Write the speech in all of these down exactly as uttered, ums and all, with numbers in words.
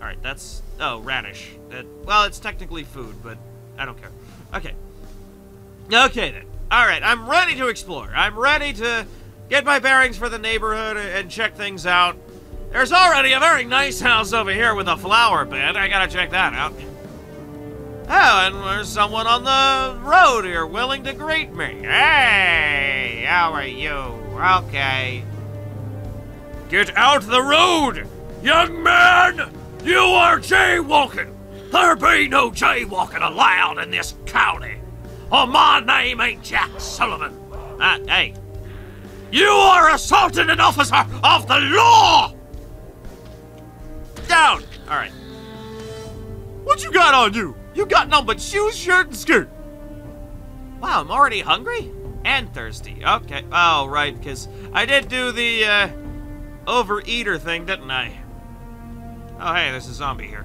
Alright, that's... Oh, radish. That, well, it's technically food, but I don't care. Okay. Okay, then. Alright, I'm ready to explore. I'm ready to get my bearings for the neighborhood and check things out. There's already a very nice house over here with a flower bed. I gotta check that out. Oh, and there's someone on the road here willing to greet me. Hey, how are you? Okay. Get out the road! Young man! You are jaywalking! There be no jaywalking allowed in this county! Or my name ain't Jack Sullivan! Ah, hey. You are assaulting an officer of the law! Down! Alright. What you got on you? You got none but shoes, shirt, and skirt. Wow, I'm already hungry? And thirsty. Okay. Oh, right, because I did do the, uh, overeater thing, didn't I? Oh, hey, there's a zombie here.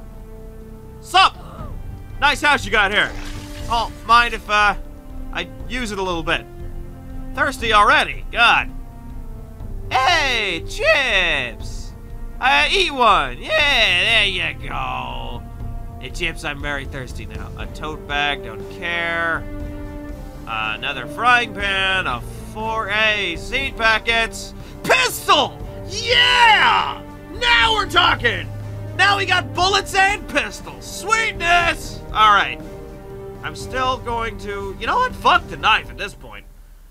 Sup? Nice house you got here. Oh, mind if, uh, I use it a little bit. Thirsty already? God. Hey, chips! I eat one. Yeah, there you go. Hey, chips, I'm very thirsty now. A tote bag, don't care. Uh, another frying pan, a four A seed packets. Pistol! Yeah! Now we're talking! Now we got bullets and pistols. Sweetness! Alright. I'm still going to... You know what? Fuck the knife at this point.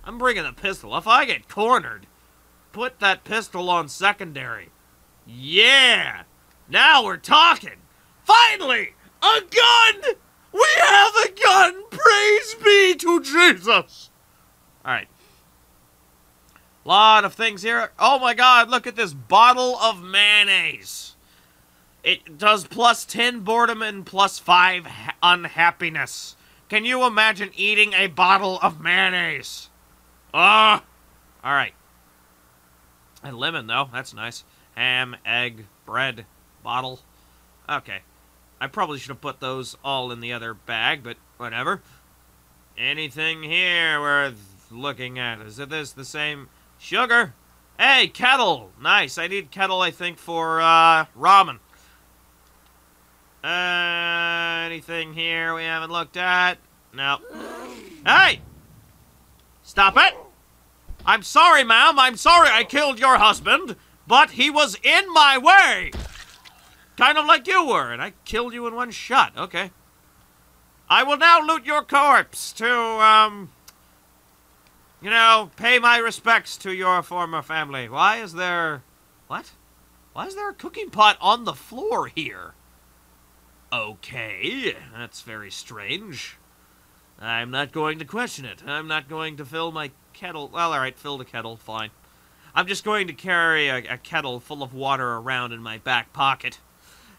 I'm bringing the pistol. If I get cornered, put that pistol on secondary. Yeah! Now we're talking! Finally! A gun! We have a gun! Praise be to Jesus! Alright. Lot of things here. Oh my god, look at this bottle of mayonnaise. It does plus ten boredom and plus five unhappiness. Can you imagine eating a bottle of mayonnaise? Ah! Uh, Alright. And lemon, though. That's nice. Ham, egg, bread, bottle. Okay. I probably should have put those all in the other bag, but whatever. Anything here worth looking at? Is it this the same? Sugar? Hey, kettle! Nice. I need kettle, I think, for uh, ramen. Uh, anything here we haven't looked at? No. Hey! Stop it! I'm sorry, ma'am. I'm sorry I killed your husband, but he was in my way! Kind of like you were, and I killed you in one shot. Okay. I will now loot your corpse to, um... you know, pay my respects to your former family. Why is there... What? Why is there a cooking pot on the floor here? Okay, that's very strange. I'm not going to question it. I'm not going to fill my kettle... Well, alright, fill the kettle, fine. I'm just going to carry a, a kettle full of water around in my back pocket.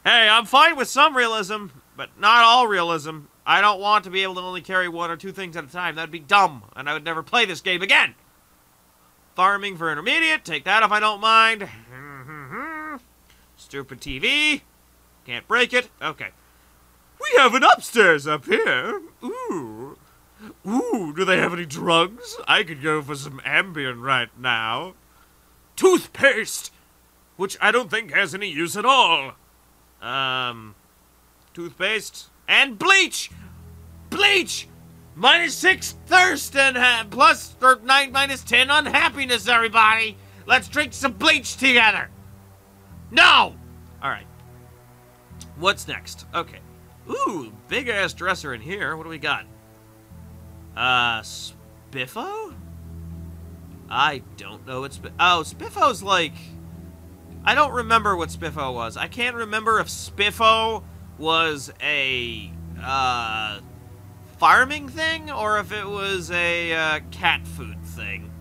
Hey, I'm fine with some realism, but not all realism. I don't want to be able to only carry one or two things at a time. That'd be dumb, and I would never play this game again. Farming for intermediate. Take that if I don't mind. Stupid T V. Can't break it. Okay. We have an upstairs up here. Ooh. Ooh, do they have any drugs? I could go for some Ambien right now. Toothpaste! Which I don't think has any use at all. Um, toothpaste and bleach, bleach, minus six thirst and ha plus or nine minus ten unhappiness. Everybody, let's drink some bleach together. No. All right. What's next? Okay. Ooh, big ass dresser in here. What do we got? Uh, Spiffo. I don't know. It's oh, Spiffo's like. I don't remember what Spiffo was. I can't remember if Spiffo was a uh, farming thing or if it was a uh, cat food thing.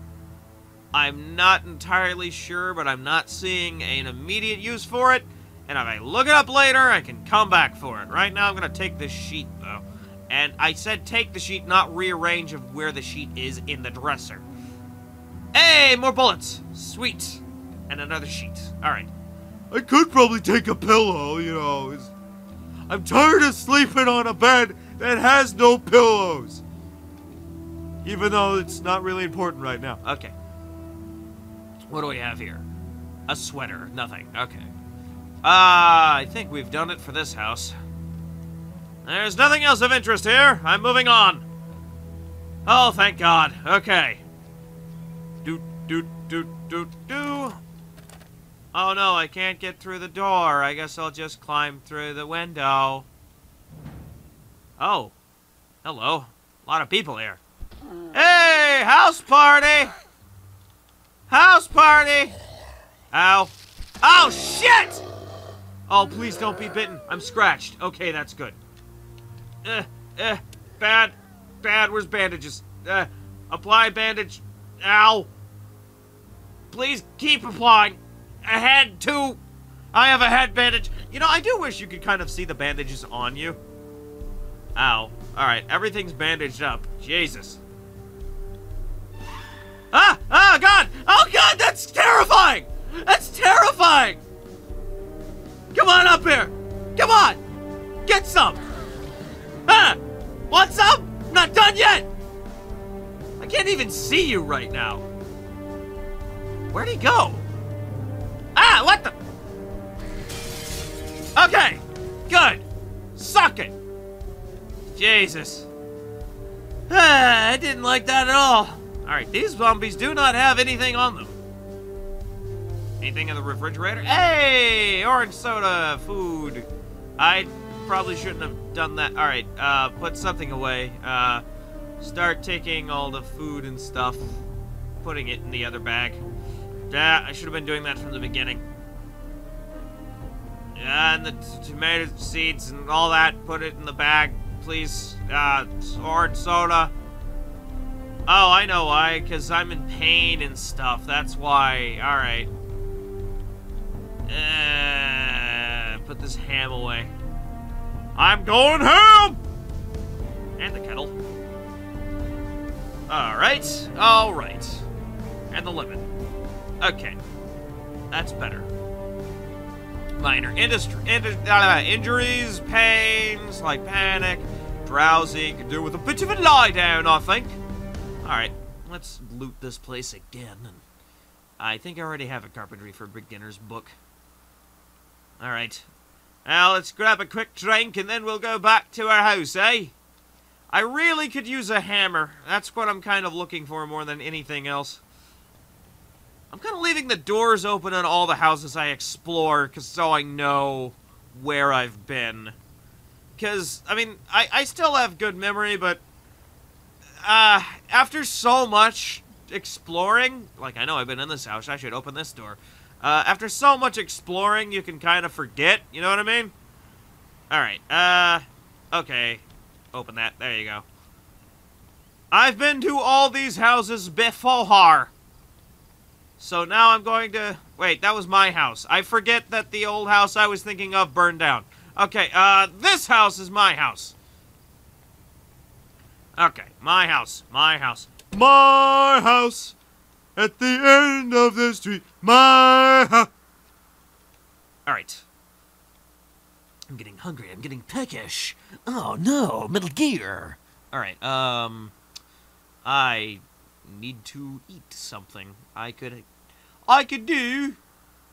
I'm not entirely sure, but I'm not seeing an immediate use for it. And if I look it up later, I can come back for it. Right now, I'm going to take this sheet, though. And I said take the sheet, not rearrange of where the sheet is in the dresser. Hey, more bullets. Sweet. And another sheet. Alright. I could probably take a pillow, you know. It's... I'm tired of sleeping on a bed that has no pillows. Even though it's not really important right now. Okay. What do we have here? A sweater. Nothing. Okay. Ah, uh, I think we've done it for this house. There's nothing else of interest here. I'm moving on. Oh, thank God. Okay. Doot, doot, doot, doot, doo. Oh, no, I can't get through the door. I guess I'll just climb through the window. Oh. Hello. A lot of people here. Hey, house party! House party! Ow. Oh, shit! Oh, please don't be bitten. I'm scratched. Okay, that's good. Uh, uh, bad. Bad. Where's bandages? Uh, apply bandage. Ow. Please keep applying. A head, too. I have a head bandage. You know, I do wish you could kind of see the bandages on you. Ow. Alright, everything's bandaged up. Jesus. Ah! Ah, God! Oh, God! That's terrifying! That's terrifying! Come on up here! Come on! Get some! Ah! Want some? I'm not done yet! I can't even see you right now. Where'd he go? Ah! What the? Okay! Good! Suck it! Jesus. Ah, I didn't like that at all. Alright, these zombies do not have anything on them. Anything in the refrigerator? Hey! Orange soda, food. I probably shouldn't have done that. Alright, uh, put something away. Uh, start taking all the food and stuff. Putting it in the other bag. Yeah, I should have been doing that from the beginning. Yeah, and the t tomato seeds and all that, put it in the bag. Please, uh, orange soda. Oh, I know why, because I'm in pain and stuff. That's why. Alright. Uh, put this ham away. I'm going ham! And the kettle. Alright, alright. And the lemon. Okay. That's better. Minor industry, indu uh, injuries, pains, like panic, drowsy, could do with a bit of a lie down, I think. Alright, let's loot this place again. And I think I already have a Carpentry for Beginners book. Alright. Now let's grab a quick drink and then we'll go back to our house, eh? I really could use a hammer. That's what I'm kind of looking for more than anything else. I'm kind of leaving the doors open on all the houses I explore, because so I know where I've been. Because, I mean, I, I still have good memory, but uh, after so much exploring, like, I know I've been in this house, I should open this door. Uh, after so much exploring, you can kind of forget, you know what I mean? Alright, uh, okay. Open that, there you go. I've been to all these houses before. So now I'm going to... Wait, that was my house. I forget that the old house I was thinking of burned down. Okay, uh, this house is my house. Okay, my house, my house. My house! At the end of the street, my house! Alright. I'm getting hungry, I'm getting peckish. Oh no, Metal Gear! Alright, um... I need to eat something. I could... I could do,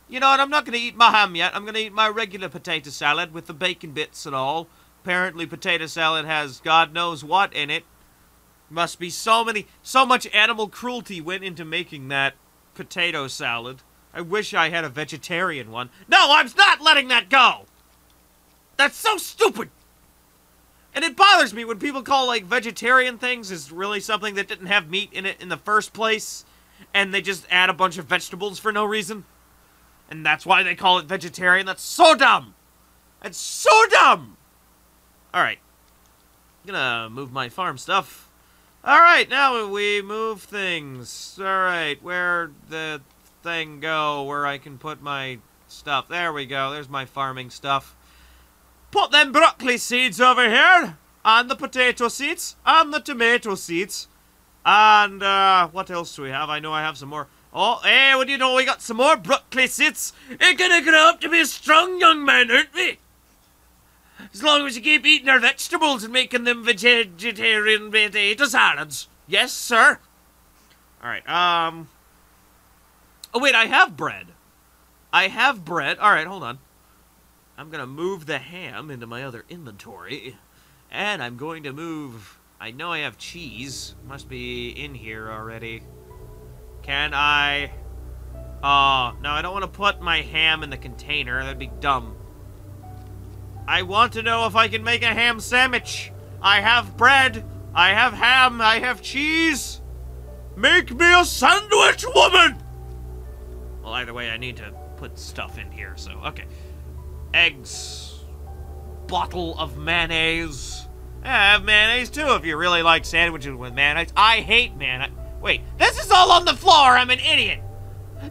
you know, and I'm not going to eat my ham yet. I'm going to eat my regular potato salad with the bacon bits and all. Apparently potato salad has God knows what in it. Must be so many, so much animal cruelty went into making that potato salad. I wish I had a vegetarian one. No, I'm not letting that go! That's so stupid! And it bothers me when people call, like, vegetarian things is really something that didn't have meat in it in the first place. And they just add a bunch of vegetables for no reason. And that's why they call it vegetarian. That's so dumb. That's so dumb. Alright. I'm gonna move my farm stuff. Alright, now we move things. Alright, where'd the thing go where I can put my stuff? There we go. There's my farming stuff. Put them broccoli seeds over here. And the potato seeds. And the tomato seeds. And, uh, what else do we have? I know I have some more. Oh, hey, what do you know? We got some more broccoli seeds. You're gonna grow up to be a strong young man, aren't we? As long as you keep eating our vegetables and making them vegetarian potato salads. Yes, sir. Alright, um... Oh, wait, I have bread. I have bread. Alright, hold on. I'm going to move the ham into my other inventory. And I'm going to move... I know I have cheese. Must be in here already. Can I... Oh, no, I don't want to put my ham in the container. That'd be dumb. I want to know if I can make a ham sandwich. I have bread. I have ham. I have cheese. Make me a sandwich, woman! Well, either way, I need to put stuff in here, so... Okay. Eggs. Bottle of mayonnaise. I have mayonnaise, too, if you really like sandwiches with mayonnaise. I hate mayonnaise. Wait, this is all on the floor. I'm an idiot.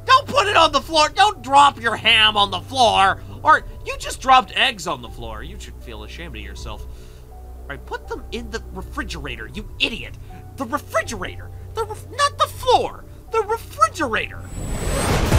Don't put it on the floor. Don't drop your ham on the floor. Or you just dropped eggs on the floor. You should feel ashamed of yourself. All right, put them in the refrigerator, you idiot. The refrigerator. The ref- not the floor. The refrigerator.